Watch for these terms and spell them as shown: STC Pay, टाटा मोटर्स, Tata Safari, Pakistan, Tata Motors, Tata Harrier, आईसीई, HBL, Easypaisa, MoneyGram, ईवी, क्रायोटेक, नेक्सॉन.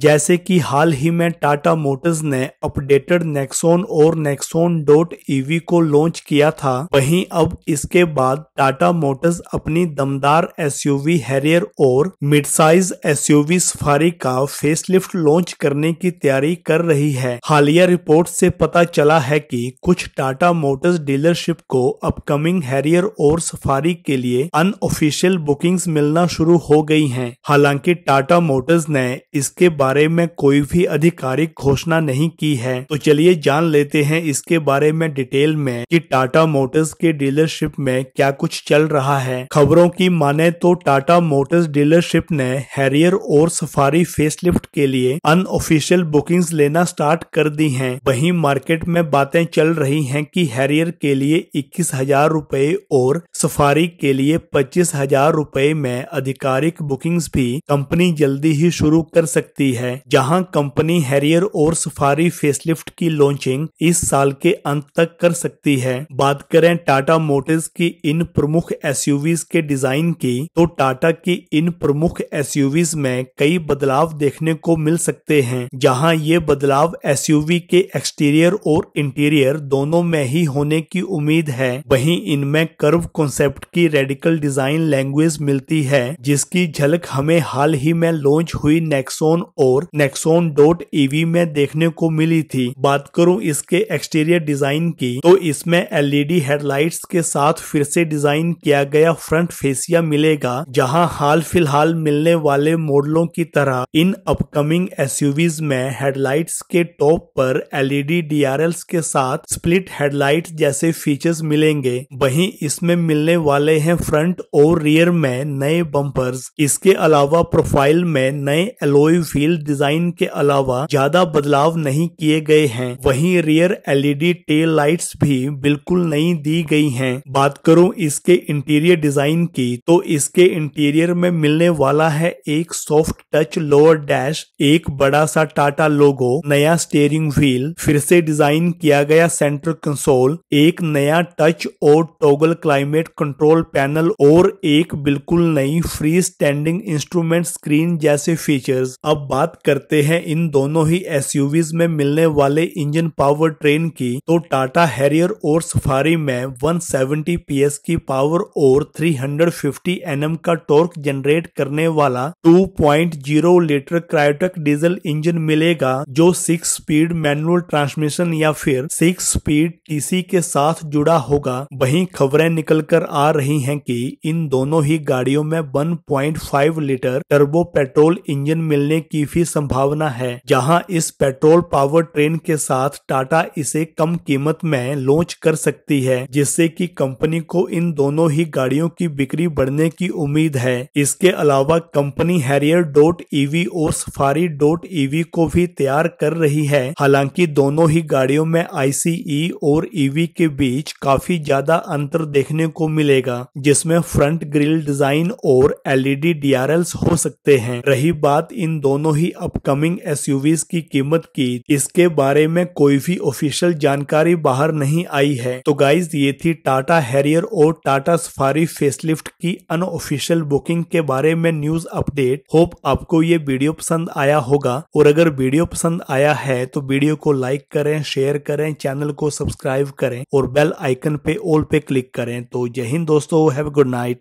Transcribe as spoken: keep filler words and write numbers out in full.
जैसे कि हाल ही में टाटा मोटर्स ने अपडेटेड नेक्सॉन और नेक्सॉन डॉट ईवी को लॉन्च किया था, वहीं अब इसके बाद टाटा मोटर्स अपनी दमदार एसयूवी हैरियर और मिड साइज एसयूवी सफारी का फेसलिफ्ट लॉन्च करने की तैयारी कर रही है। हालिया रिपोर्ट से पता चला है कि कुछ टाटा मोटर्स डीलरशिप को अपकमिंग हैरियर और सफारी के लिए अनऑफिशियल बुकिंग्स मिलना शुरू हो गई हैं। हालांकि टाटा मोटर्स ने इसके बारे में कोई भी आधिकारिक घोषणा नहीं की है। तो चलिए जान लेते हैं इसके बारे में डिटेल में कि टाटा मोटर्स के डीलरशिप में क्या कुछ चल रहा है। खबरों की माने तो टाटा मोटर्स डीलरशिप ने हैरियर और सफारी फेसलिफ्ट के लिए अनऑफिशियल बुकिंग्स लेना स्टार्ट कर दी हैं। वहीं मार्केट में बातें चल रही हैं कि हैरियर के लिए इक्कीस हजार रूपए और सफारी के लिए पच्चीस हजार रूपए में आधिकारिक बुकिंग्स भी कंपनी जल्दी ही शुरू कर सकती है। जहां कंपनी हैरियर और सफारी फेसलिफ्ट की लॉन्चिंग इस साल के अंत तक कर सकती है। बात करें टाटा मोटर्स की इन प्रमुख एसयूवीज के डिजाइन की, तो टाटा की इन प्रमुख एसयूवीज में कई बदलाव देखने को मिल सकते हैं। जहां ये बदलाव एसयूवी के एक्सटीरियर और इंटीरियर दोनों में ही होने की उम्मीद है, वहीं इनमें कर्व कॉन्सेप्ट की रेडिकल डिजाइन लैंग्वेज मिलती है, जिसकी झलक हमें हाल ही में लॉन्च हुई नेक्सॉन और नेक्सॉन डॉट ईवी में देखने को मिली थी। बात करूं इसके एक्सटीरियर डिजाइन की, तो इसमें एलईडी हेडलाइट्स के साथ फिर से डिजाइन किया गया फ्रंट फेसिया मिलेगा। जहां हाल फिलहाल मिलने वाले मॉडलों की तरह इन अपकमिंग एसयूवीज में हेडलाइट्स के टॉप पर एलईडी डीआरएल्स के साथ स्प्लिट हेडलाइट जैसे फीचर्स मिलेंगे। वहीं इसमें मिलने वाले हैं फ्रंट और रियर में नए बम्पर्स। इसके अलावा प्रोफाइल में नए एलॉय व्हील डिजाइन के अलावा ज्यादा बदलाव नहीं किए गए हैं। वहीं रियर एलईडी टेल लाइट्स भी बिल्कुल नई दी गई हैं। बात करूं इसके इंटीरियर डिजाइन की, तो इसके इंटीरियर में मिलने वाला है एक सॉफ्ट टच लोअर डैश, एक बड़ा सा टाटा लोगो, नया स्टीयरिंग व्हील, फिर से डिजाइन किया गया सेंटर कंसोल, एक नया टच और टॉगल क्लाइमेट कंट्रोल पैनल और एक बिल्कुल नई फ्री स्टैंडिंग इंस्ट्रूमेंट स्क्रीन जैसे फीचर्स। अब बात करते हैं इन दोनों ही एसयूवीज में मिलने वाले इंजन पावर ट्रेन की, तो टाटा हैरियर और सफारी में एक सौ सत्तर पीएस की पावर और तीन सौ पचास एनएम का टॉर्क जनरेट करने वाला दो पॉइंट शून्य लीटर क्रायोटेक डीजल इंजन मिलेगा, जो सिक्स स्पीड मैनुअल ट्रांसमिशन या फिर सिक्स स्पीड टीसी के साथ जुड़ा होगा। वहीं खबरें निकल कर आ रही हैं कि इन दोनों ही गाड़ियों में एक पॉइंट पाँच लीटर टर्बो पेट्रोल इंजन मिलने की भी संभावना है। जहां इस पेट्रोल पावर ट्रेन के साथ टाटा इसे कम कीमत में लॉन्च कर सकती है, जिससे कि कंपनी को इन दोनों ही गाड़ियों की बिक्री बढ़ने की उम्मीद है। इसके अलावा कंपनी हैरियर डॉट ईवी और सफारी डॉट ईवी को भी तैयार कर रही है। हालांकि दोनों ही गाड़ियों में आईसीई और ईवी के बीच काफी ज्यादा अंतर देखने को मिलेगा, जिसमें फ्रंट ग्रिल डिजाइन और एलईडी डीआरएल्स हो सकते हैं। रही बात इन दोनों ही अपकमिंग एसयूवीज की कीमत की, इसके बारे में कोई भी ऑफिशियल जानकारी बाहर नहीं आई है। तो गाइज, ये थी टाटा हैरियर और टाटा सफारी फेसलिफ्ट की अनऑफिशियल बुकिंग के बारे में न्यूज अपडेट। होप आपको ये वीडियो पसंद आया होगा, और अगर वीडियो पसंद आया है तो वीडियो को लाइक करें, शेयर करें, चैनल को सब्सक्राइब करें और बेल आइकन पे ऑल पे क्लिक करें। तो जय हिंद दोस्तों, हैव अ गुड नाइट।